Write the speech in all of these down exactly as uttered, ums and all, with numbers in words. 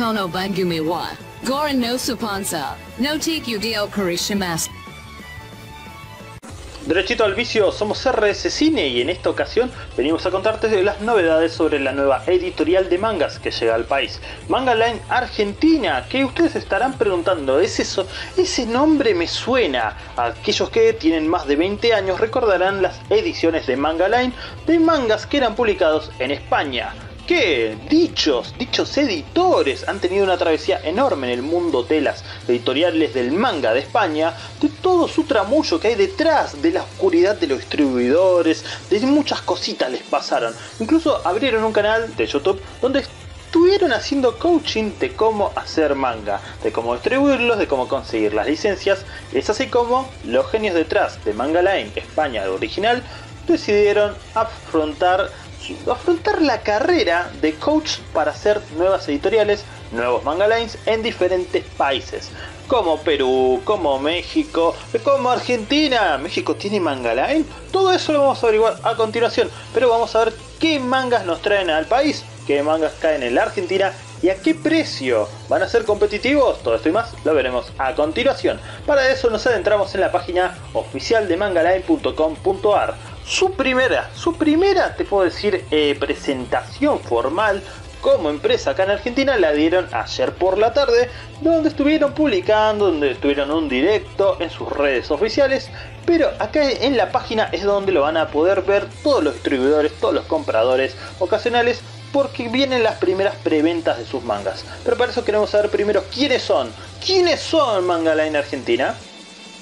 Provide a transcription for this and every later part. Kono Bagumi wa Goran no Suponsa, no T Q D O Kurishimasu. Derechito al vicio, somos R D C Cine y en esta ocasión venimos a contarte de las novedades sobre la nueva editorial de mangas que llega al país, Mangaline Argentina, que ustedes estarán preguntando, ¿es eso? Ese nombre me suena. Aquellos que tienen más de veinte años recordarán las ediciones de Mangaline de mangas que eran publicados en España. Que dichos, dichos editores han tenido una travesía enorme en el mundo de las editoriales del manga de España, de todo su tramullo que hay detrás, de la oscuridad de los distribuidores, de muchas cositas les pasaron. Incluso abrieron un canal de YouTube donde estuvieron haciendo coaching de cómo hacer manga, de cómo distribuirlos, de cómo conseguir las licencias. Es así como los genios detrás de Mangaline España original decidieron afrontar afrontar la carrera de coach para hacer nuevas editoriales, nuevos mangalines en diferentes países, como Perú, como México, como Argentina. ¿México tiene mangaline? Todo eso lo vamos a averiguar a continuación, pero vamos a ver qué mangas nos traen al país, qué mangas caen en la Argentina y a qué precio. ¿Van a ser competitivos? Todo esto y más lo veremos a continuación. Para eso nos adentramos en la página oficial de mangaline punto com punto ar. Su primera, su primera, te puedo decir, eh, presentación formal como empresa acá en Argentina la dieron ayer por la tarde, donde estuvieron publicando, donde estuvieron un directo en sus redes oficiales, pero acá en la página es donde lo van a poder ver todos los distribuidores, todos los compradores ocasionales, porque vienen las primeras preventas de sus mangas. Pero para eso queremos saber primero quiénes son, quiénes son Mangaline Argentina.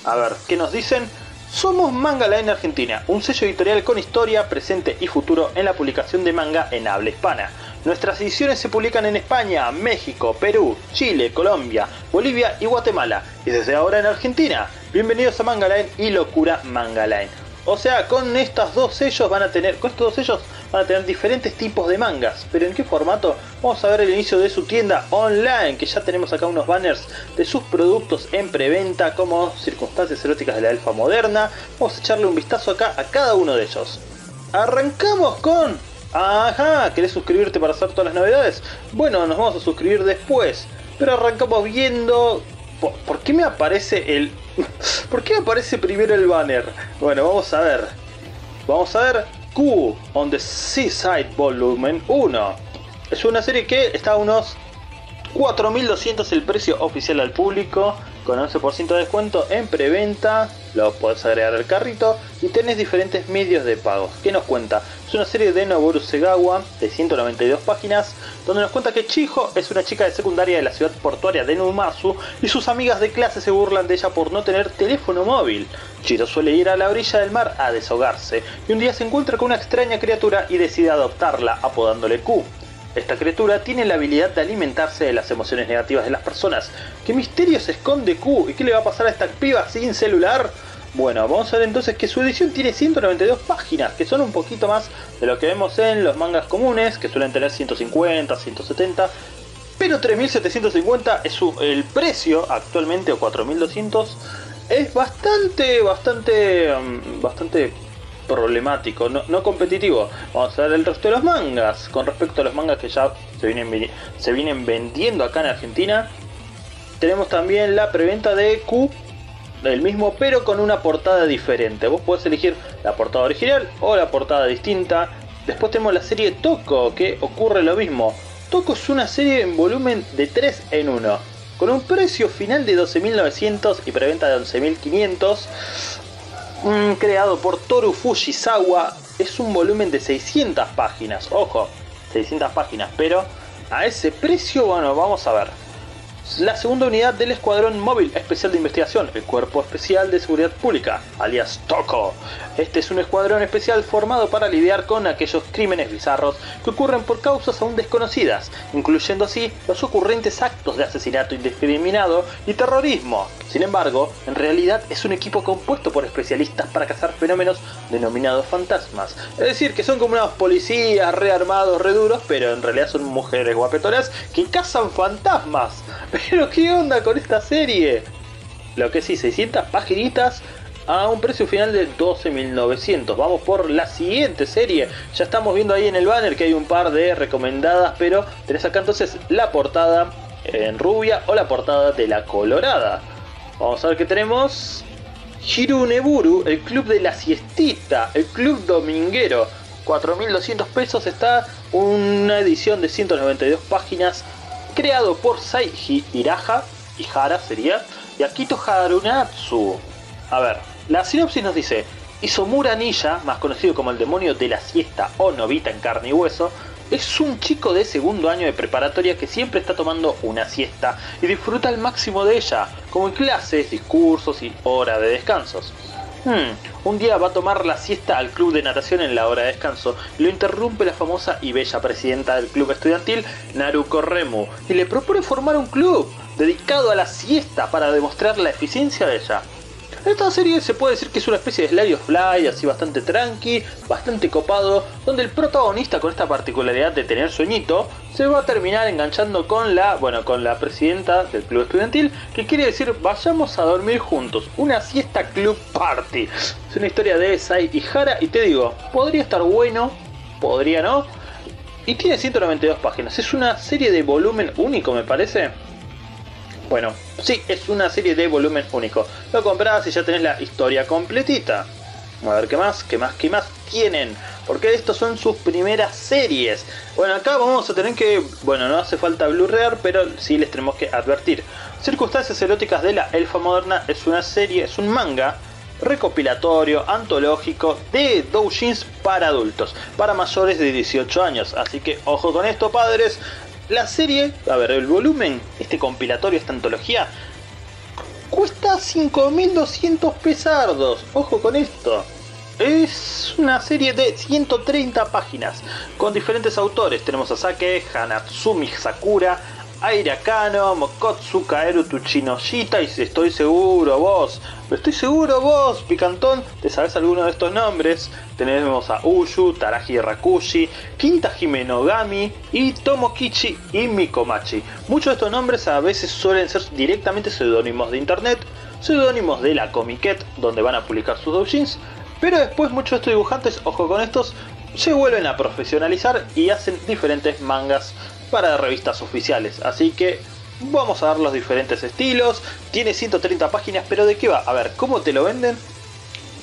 A ver, ¿qué nos dicen? Somos Mangaline Argentina, un sello editorial con historia, presente y futuro en la publicación de manga en habla hispana. Nuestras ediciones se publican en España, México, Perú, Chile, Colombia, Bolivia y Guatemala, y desde ahora en Argentina. Bienvenidos a Mangaline y Locura Mangaline. O sea, con estos dos sellos van a tener, con estos dos sellos van a tener diferentes tipos de mangas, pero ¿en qué formato? Vamos a ver el inicio de su tienda online, que ya tenemos acá unos banners de sus productos en preventa, como Circunstancias eróticas de la Elfa Moderna. Vamos a echarle un vistazo acá a cada uno de ellos. Arrancamos con... Ajá, ¿querés suscribirte para saber todas las novedades? Bueno, nos vamos a suscribir después, pero arrancamos viendo... ¿Por qué me aparece el... ¿Por qué me aparece primero el banner? Bueno, vamos a ver. Vamos a ver Q on the Seaside Volumen uno. Es una serie que está a unos cuatro mil doscientos el precio oficial al público, con once por ciento de descuento en preventa. Lo podés agregar al carrito y tenés diferentes medios de pago. ¿Qué nos cuenta? Es una serie de Noboru Segawa de ciento noventa y dos páginas, donde nos cuenta que Chijo es una chica de secundaria de la ciudad portuaria de Numazu y sus amigas de clase se burlan de ella por no tener teléfono móvil. Chiro suele ir a la orilla del mar a desahogarse y un día se encuentra con una extraña criatura y decide adoptarla, apodándole Q. Esta criatura tiene la habilidad de alimentarse de las emociones negativas de las personas. ¿Qué misterio se esconde Q? ¿Y qué le va a pasar a esta piba sin celular? Bueno, vamos a ver entonces que su edición tiene ciento noventa y dos páginas, que son un poquito más de lo que vemos en los mangas comunes, que suelen tener ciento cincuenta, ciento setenta, pero tres mil setecientos cincuenta es su, el precio actualmente, o cuatro mil doscientos, es bastante, bastante, bastante... problemático, no, no competitivo. Vamos a ver el resto de los mangas. Con respecto a los mangas que ya se vienen, se vienen vendiendo acá en Argentina, tenemos también la preventa de Q, el mismo pero con una portada diferente. Vos podés elegir la portada original o la portada distinta. Después tenemos la serie Toco, que ocurre lo mismo. Toco es una serie en volumen de tres en uno, con un precio final de doce mil novecientos y preventa de once mil quinientos. Creado por Toru Fujisawa, es un volumen de seiscientas páginas, ojo, seiscientas páginas, pero a ese precio, bueno, vamos a ver. La segunda unidad del Escuadrón Móvil Especial de Investigación, el Cuerpo Especial de Seguridad Pública, alias Toco. Este es un escuadrón especial formado para lidiar con aquellos crímenes bizarros que ocurren por causas aún desconocidas, incluyendo así los ocurrentes actos de asesinato indiscriminado y terrorismo. Sin embargo, en realidad es un equipo compuesto por especialistas para cazar fenómenos denominados fantasmas. Es decir, que son como unos policías rearmados, reduros, pero en realidad son mujeres guapetonas que cazan fantasmas. Pero ¿qué onda con esta serie? Lo que sí, seiscientas paginitas a un precio final de doce mil novecientos. Vamos por la siguiente serie. Ya estamos viendo ahí en el banner que hay un par de recomendadas, pero tenés acá entonces la portada en rubia o la portada de la colorada. Vamos a ver qué tenemos. Hiruneburu, el club de la siestita, el club dominguero. cuatro mil doscientos pesos está una edición de ciento noventa y dos páginas creado por Saiji Hiraha, Hiraha sería, y Akito Harunatsu. A ver, la sinopsis nos dice: Isomura Nisha, más conocido como el demonio de la siesta o Novita en carne y hueso, es un chico de segundo año de preparatoria que siempre está tomando una siesta y disfruta al máximo de ella, como en clases, discursos y hora de descansos. Hmm, un día va a tomar la siesta al club de natación en la hora de descanso y lo interrumpe la famosa y bella presidenta del club estudiantil, Naruko Remu, y le propone formar un club dedicado a la siesta para demostrar la eficiencia de ella. Esta serie se puede decir que es una especie de Slide of Life, así bastante tranqui, bastante copado, donde el protagonista, con esta particularidad de tener sueñito, se va a terminar enganchando con la, bueno, con la presidenta del club estudiantil, que quiere decir vayamos a dormir juntos, una siesta club party. Es una historia de Sai y Hara y te digo, podría estar bueno, podría no, y tiene ciento noventa y dos páginas, es una serie de volumen único me parece. Bueno, sí, es una serie de volumen único. Lo comprás y ya tenés la historia completita. A ver qué más, qué más, qué más tienen. Porque estos son sus primeras series. Bueno, acá vamos a tener que... Bueno, no hace falta blu-rayar, pero sí les tenemos que advertir. Circunstancias eróticas de la Elfa Moderna es una serie, es un manga recopilatorio, antológico, de doujins para adultos. Para mayores de dieciocho años. Así que ojo con esto, padres. La serie, a ver, el volumen, este compilatorio, esta antología, cuesta cinco mil doscientos pesardos, ojo con esto. Es una serie de ciento treinta páginas, con diferentes autores. Tenemos a Saque, Hanatsumi Sakura, Aira Kano, Mokotsuka Eru Tuchinoshita, y estoy seguro vos, estoy seguro vos, Picantón, ¿te sabes alguno de estos nombres? Tenemos a Uyu, Taraji Rakushi, Kintahime Nogami y Tomokichi y Mikomachi. Muchos de estos nombres a veces suelen ser directamente seudónimos de internet, seudónimos de la Comiquet, donde van a publicar sus doujins, pero después muchos de estos dibujantes, ojo con estos, se vuelven a profesionalizar y hacen diferentes mangas para revistas oficiales, así que vamos a ver los diferentes estilos. Tiene ciento treinta páginas, pero ¿de qué va? A ver, ¿cómo te lo venden?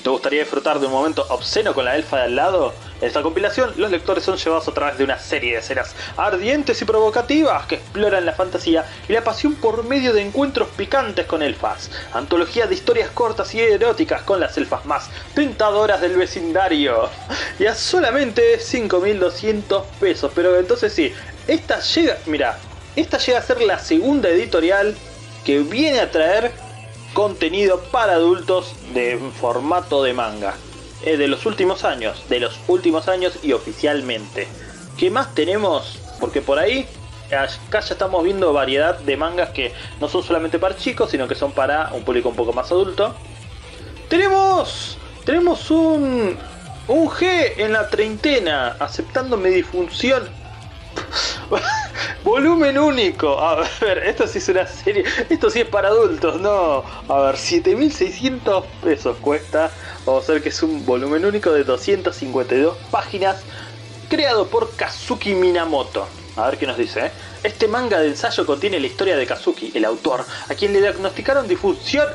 ¿Te gustaría disfrutar de un momento obsceno con la elfa de al lado? En esta compilación, los lectores son llevados a través de una serie de escenas ardientes y provocativas que exploran la fantasía y la pasión por medio de encuentros picantes con elfas. Antología de historias cortas y eróticas con las elfas más tentadoras del vecindario. Y a solamente cinco mil doscientos pesos, pero entonces sí, esta llega, mira, esta llega a ser la segunda editorial que viene a traer contenido para adultos de formato de manga. Eh, de los últimos años, de los últimos años y oficialmente. ¿Qué más tenemos? Porque por ahí, acá ya estamos viendo variedad de mangas que no son solamente para chicos, sino que son para un público un poco más adulto. Tenemos, tenemos un, un G en la treintena, aceptando mi disfunción. Volumen único. A ver, esto sí es una serie. Esto sí es para adultos, no. A ver, siete mil seiscientos pesos cuesta. Vamos a ver que es un volumen único de doscientas cincuenta y dos páginas, creado por Kazuki Minamoto. A ver qué nos dice, ¿eh? Este manga de ensayo contiene la historia de Kazuki, el autor, a quien le diagnosticaron disfunción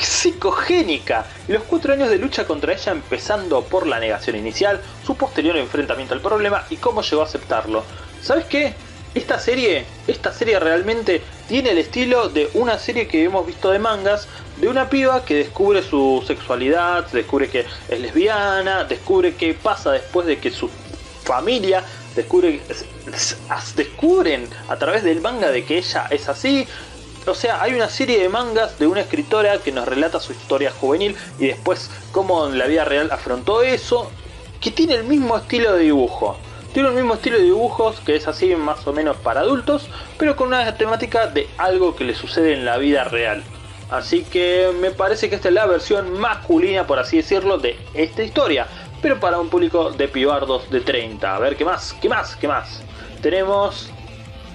psicogénica, los cuatro años de lucha contra ella, empezando por la negación inicial, su posterior enfrentamiento al problema y cómo llegó a aceptarlo. ¿Sabes qué? Esta serie, esta serie realmente tiene el estilo de una serie que hemos visto de mangas, de una piba que descubre su sexualidad, descubre que es lesbiana, descubre qué pasa después de que su familia descubre, descubren a través del manga de que ella es así. O sea, hay una serie de mangas de una escritora que nos relata su historia juvenil y después cómo en la vida real afrontó eso, que tiene el mismo estilo de dibujo. Tiene el mismo estilo de dibujos, que es así más o menos para adultos, pero con una temática de algo que le sucede en la vida real. Así que me parece que esta es la versión masculina, por así decirlo, de esta historia, pero para un público de pibardos de treinta. A ver, ¿qué más? ¿Qué más? ¿Qué más? Tenemos...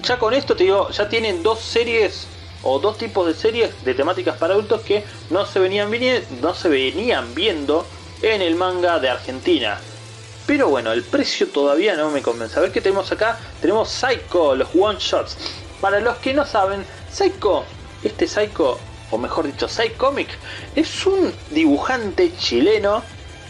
Ya con esto te digo, ya tienen dos series... o dos tipos de series de temáticas para adultos que no se venían, no se venían viendo en el manga de Argentina. Pero bueno, el precio todavía no me convence. A ver qué tenemos acá. Tenemos Psycho, los one shots. Para los que no saben, Psycho, este Psycho, o mejor dicho Psychomic, es un dibujante chileno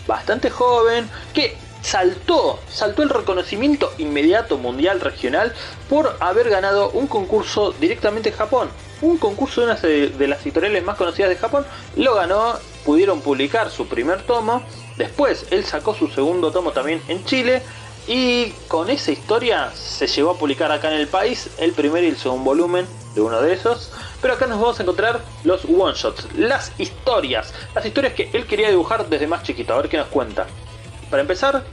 bastante joven que saltó, saltó el reconocimiento inmediato mundial regional por haber ganado un concurso directamente en Japón. Un concurso de una de las editoriales más conocidas de Japón, lo ganó, pudieron publicar su primer tomo, después él sacó su segundo tomo también en Chile, y con esa historia se llegó a publicar acá en el país el primer y el segundo volumen de uno de esos. Pero acá nos vamos a encontrar los one shots, las historias, las historias que él quería dibujar desde más chiquito. A ver qué nos cuenta. Para empezar,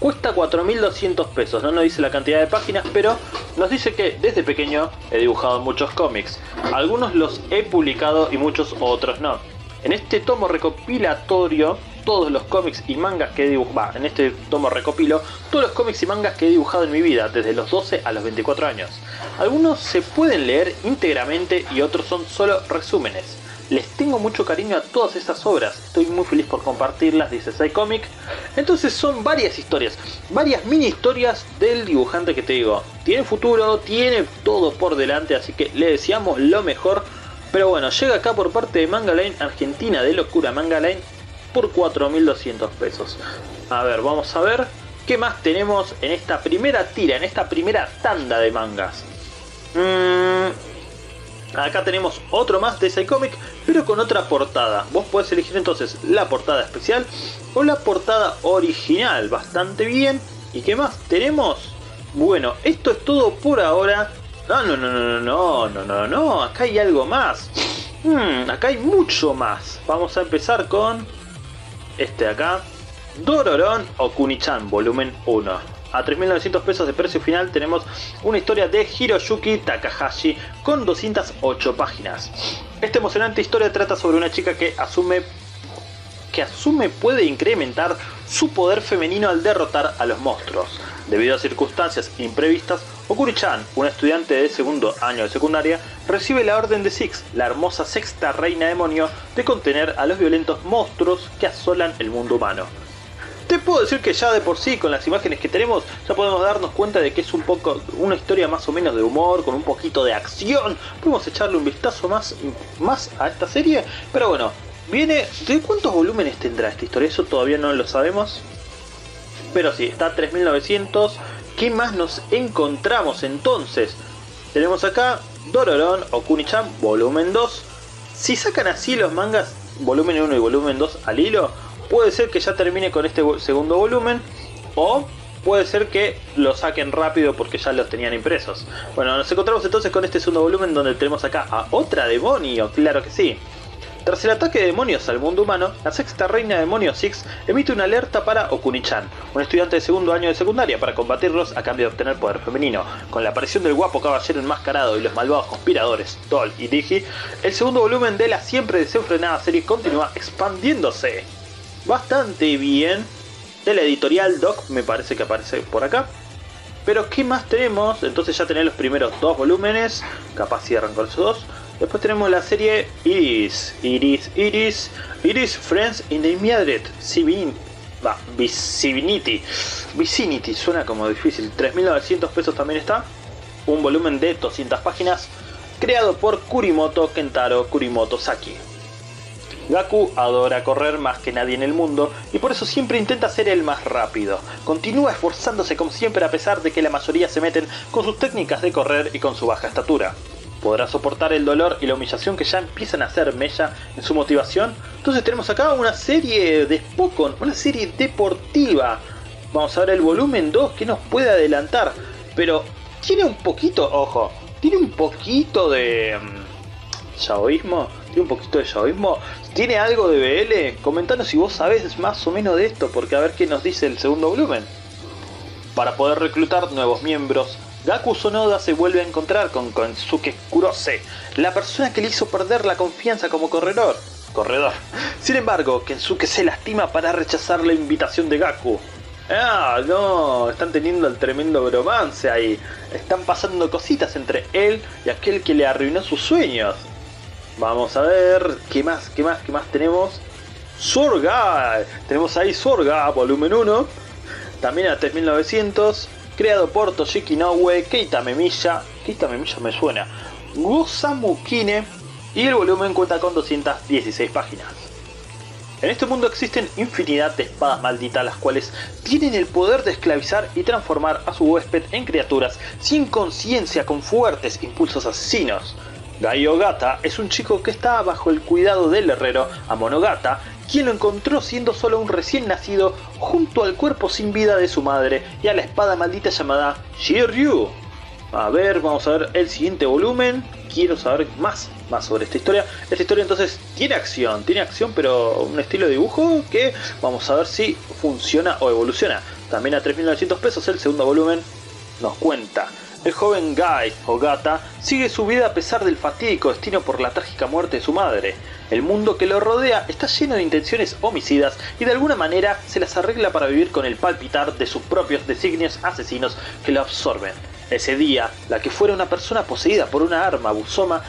cuesta cuatro mil doscientos pesos, no nos dice la cantidad de páginas, pero nos dice que desde pequeño he dibujado muchos cómics. Algunos los he publicado y muchos otros no. En este tomo recopilatorio, todos los cómics y mangas que he dibujado, en este tomo recopilo todos los cómics y mangas que he dibujado en mi vida, desde los doce a los veinticuatro años. Algunos se pueden leer íntegramente y otros son solo resúmenes. Les tengo mucho cariño a todas esas obras, estoy muy feliz por compartirlas, dice Psychomic. Entonces son varias historias, varias mini historias del dibujante que te digo. Tiene futuro, tiene todo por delante, así que le deseamos lo mejor. Pero bueno, llega acá por parte de Mangaline Argentina, de Locura Mangaline, por cuatro mil doscientos pesos. A ver, vamos a ver qué más tenemos en esta primera tira, en esta primera tanda de mangas. Mm, acá tenemos otro más de Psychomic, pero con otra portada. Vos podés elegir entonces la portada especial o la portada original. Bastante bien. ¿Y qué más tenemos? Bueno, esto es todo por ahora. No, no, no, no, no, no, no, no. Acá hay algo más. Mm, acá hay mucho más. Vamos a empezar con este de acá, Dororon Okunichan, volumen uno. A tres mil novecientos pesos de precio final tenemos una historia de Hiroyuki Takahashi con doscientas ocho páginas. Esta emocionante historia trata sobre una chica que asume que asume puede incrementar su poder femenino al derrotar a los monstruos. Debido a circunstancias imprevistas, Okunichan, una estudiante de segundo año de secundaria, recibe la orden de Six, la hermosa sexta reina demonio, de contener a los violentos monstruos que asolan el mundo humano. Te puedo decir que ya de por sí, con las imágenes que tenemos, ya podemos darnos cuenta de que es un poco una historia más o menos de humor, con un poquito de acción. Podemos echarle un vistazo más, más a esta serie, pero bueno. Viene, ¿de cuántos volúmenes tendrá esta historia? Eso todavía no lo sabemos. Pero sí, está a tres mil novecientos. ¿Qué más nos encontramos entonces? Tenemos acá Dororon Okunichan, volumen dos. Si sacan así los mangas, volumen uno y volumen dos al hilo, puede ser que ya termine con este segundo volumen, o puede ser que lo saquen rápido porque ya los tenían impresos. Bueno, nos encontramos entonces con este segundo volumen donde tenemos acá a otra demonio, claro que sí. Tras el ataque de demonios al mundo humano, la sexta reina demonio Six emite una alerta para Okunichan, un estudiante de segundo año de secundaria, para combatirlos a cambio de obtener poder femenino. Con la aparición del guapo caballero enmascarado y los malvados conspiradores Tol y Digi, el segundo volumen de la siempre desenfrenada serie continúa expandiéndose. Bastante bien, de la editorial Doc, me parece que aparece por acá. Pero ¿qué más tenemos? Entonces ya tenés los primeros dos volúmenes, capaz cierran con esos dos. Después tenemos la serie Iris, Iris, Iris, Iris Friends in the Immediate Vicinity, Vicinity, suena como difícil, tres mil novecientos pesos también está, un volumen de doscientas páginas, creado por Kurimoto Kentaro, Kurimoto Saki. Gaku adora correr más que nadie en el mundo y por eso siempre intenta ser el más rápido. Continúa esforzándose como siempre a pesar de que la mayoría se meten con sus técnicas de correr y con su baja estatura. ¿Podrá soportar el dolor y la humillación que ya empiezan a hacer mella en su motivación? Entonces tenemos acá una serie de Spokon, una serie deportiva. Vamos a ver el volumen dos que nos puede adelantar. Pero tiene un poquito, ojo, tiene un poquito de yaoísmo, tiene un poquito de yaoísmo, tiene algo de B L. Comentanos si vos sabés más o menos de esto, porque a ver qué nos dice el segundo volumen. Para poder reclutar nuevos miembros, Gaku Sonoda se vuelve a encontrar con Kensuke Kurose, la persona que le hizo perder la confianza como corredor. corredor. Sin embargo, Kensuke se lastima para rechazar la invitación de Gaku. Ah, no, están teniendo el tremendo bromance ahí. Están pasando cositas entre él y aquel que le arruinó sus sueños. Vamos a ver, ¿qué más, qué más, qué más tenemos? Zorga, tenemos ahí Zorga, volumen uno, también a tres mil novecientos. Creado por Toshiki Nowe, Keita Memilla, Keita Memilla me suena. Gusamukine, y el volumen cuenta con doscientas dieciséis páginas. En este mundo existen infinidad de espadas malditas, las cuales tienen el poder de esclavizar y transformar a su huésped en criaturas sin conciencia con fuertes impulsos asesinos. Gaiogata es un chico que está bajo el cuidado del herrero Amonogata, quien lo encontró siendo solo un recién nacido junto al cuerpo sin vida de su madre y a la espada maldita llamada Shiryu. A ver, vamos a ver el siguiente volumen. Quiero saber más, más sobre esta historia. Esta historia entonces tiene acción, tiene acción, pero un estilo de dibujo que vamos a ver si funciona o evoluciona. También a tres mil novecientos pesos el segundo volumen nos cuenta. El joven Gai, o Gata, sigue su vida a pesar del fatídico destino por la trágica muerte de su madre. El mundo que lo rodea está lleno de intenciones homicidas y de alguna manera se las arregla para vivir con el palpitar de sus propios designios asesinos que lo absorben. Ese día, la que fuera una persona poseída por una arma busoma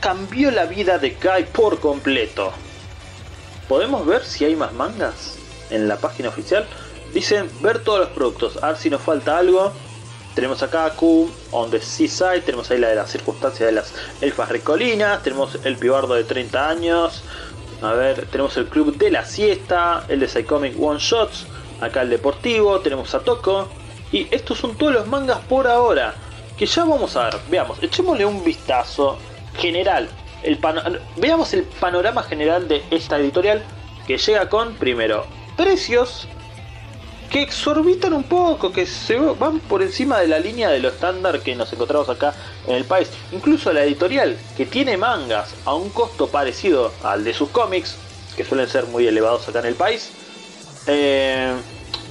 cambió la vida de Gai por completo. ¿Podemos ver si hay más mangas en la página oficial? Dicen ver todos los productos, a ver si nos falta algo. Tenemos acá Q on the Seaside, tenemos ahí la de las circunstancias de las elfas recolinas, tenemos el pibardo de treinta años, a ver, tenemos el club de la siesta, el de Psychomic One Shots, acá el deportivo, tenemos a Toco, y estos son todos los mangas por ahora, que ya vamos a ver, veamos, echémosle un vistazo general, el pano veamos el panorama general de esta editorial, que llega con, primero, precios que exorbitan un poco, que se van por encima de la línea de lo estándar que nos encontramos acá en el país. Incluso la editorial, que tiene mangas a un costo parecido al de sus cómics, que suelen ser muy elevados acá en el país. Eh,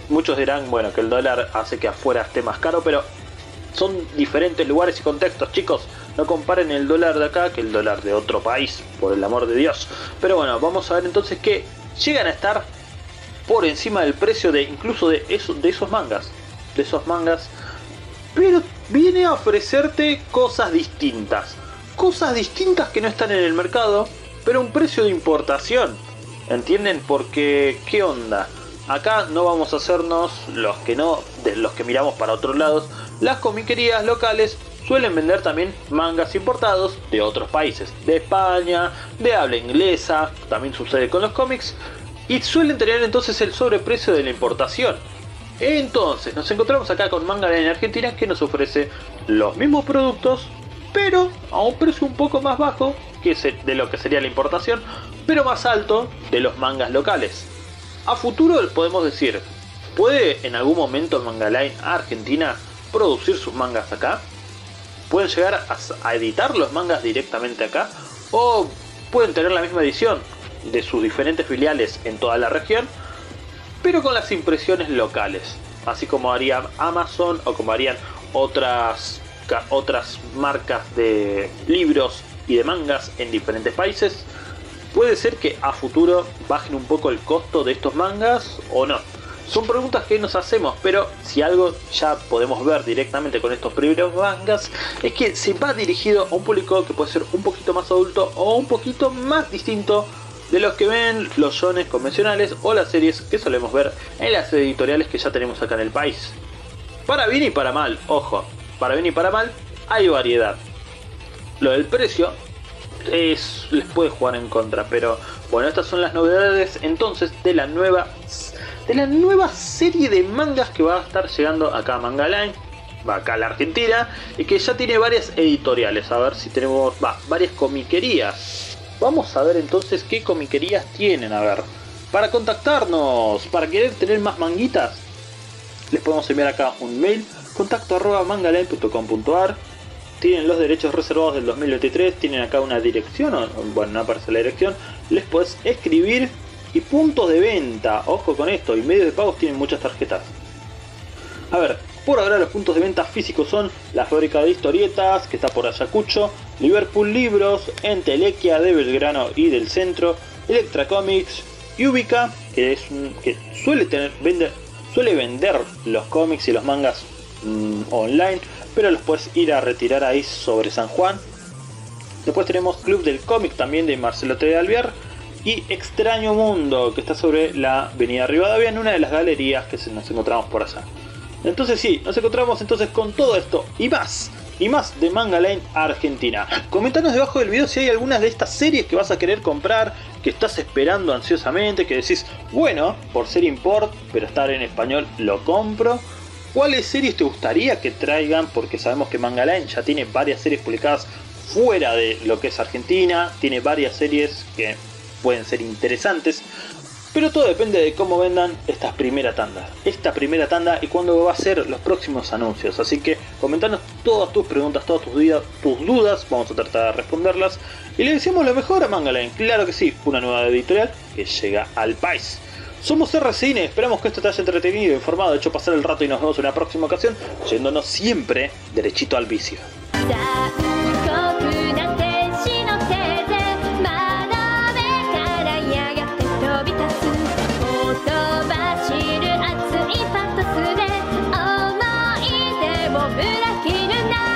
muchos dirán, bueno, que el dólar hace que afuera esté más caro, pero son diferentes lugares y contextos, chicos. No comparen el dólar de acá que el dólar de otro país, por el amor de Dios. Pero bueno, vamos a ver entonces que llegan a estar por encima del precio de incluso de, eso, de esos mangas, de esos mangas, pero viene a ofrecerte cosas distintas, cosas distintas que no están en el mercado, pero un precio de importación, ¿entienden? Porque, ¿qué onda? Acá no vamos a hacernos los que no, de los que miramos para otros lados, las comiquerías locales suelen vender también mangas importados de otros países, de España, de habla inglesa, también sucede con los cómics, y suelen tener entonces el sobreprecio de la importación. Entonces nos encontramos acá con Mangaline Argentina, que nos ofrece los mismos productos, pero a un precio un poco más bajo que de lo que sería la importación, pero más alto de los mangas locales. A futuro podemos decir, ¿puede en algún momento Mangaline Argentina producir sus mangas acá? ¿Pueden llegar a editar los mangas directamente acá? ¿O pueden tener la misma edición de sus diferentes filiales en toda la región, pero con las impresiones locales, así como haría Amazon o como harían otras, otras marcas de libros y de mangas en diferentes países? ¿Puede ser que a futuro bajen un poco el costo de estos mangas o no? Son preguntas que nos hacemos, pero si algo ya podemos ver directamente con estos primeros mangas es que se va dirigido a un público que puede ser un poquito más adulto o un poquito más distinto de los que ven los shonen convencionales o las series que solemos ver en las editoriales que ya tenemos acá en el país. Para bien y para mal, ojo, para bien y para mal hay variedad. Lo del precio es, les puede jugar en contra, pero bueno, estas son las novedades entonces de la nueva, de la nueva serie de mangas que va a estar llegando acá a Mangaline, va acá a la Argentina, y que ya tiene varias editoriales. A ver si tenemos, va, varias comiquerías. Vamos a ver entonces qué comiquerías tienen, a ver, para contactarnos, para querer tener más manguitas, les podemos enviar acá un mail, contacto arroba mangaline punto com punto ar, tienen los derechos reservados del dos mil veintitrés, tienen acá una dirección, bueno, no aparece la dirección, les podés escribir, y puntos de venta, ojo con esto, y medios de pagos tienen muchas tarjetas. A ver, por ahora los puntos de venta físicos son La Fábrica de Historietas, que está por Ayacucho, Liverpool Libros, Entelequia de Belgrano y del Centro, Electra Comics, Ubica, que es un, que suele tener, vende, suele vender los cómics y los mangas mmm, online, pero los puedes ir a retirar ahí sobre San Juan. Después tenemos Club del Cómic también de Marcelo T. Alviar, y Extraño Mundo, que está sobre la avenida Rivadavia, en una de las galerías que nos encontramos por allá. Entonces sí, nos encontramos entonces con todo esto y más y más de Mangaline Argentina. Comentanos debajo del video si hay algunas de estas series que vas a querer comprar, que estás esperando ansiosamente, que decís, bueno, por ser import, pero estar en español lo compro. ¿Cuáles series te gustaría que traigan? Porque sabemos que Mangaline ya tiene varias series publicadas fuera de lo que es Argentina, tiene varias series que pueden ser interesantes. Pero todo depende de cómo vendan esta primera tanda. Esta primera tanda y cuándo va a ser los próximos anuncios. Así que comentanos todas tus preguntas, todas tus dudas, tus dudas. Vamos a tratar de responderlas. Y le decimos lo mejor a Mangaline. Claro que sí, una nueva editorial que llega al país. Somos R D C Cine. Esperamos que esto te haya entretenido, informado, hecho pasar el rato. Y nos vemos en una próxima ocasión, yéndonos siempre derechito al vicio. Thank you.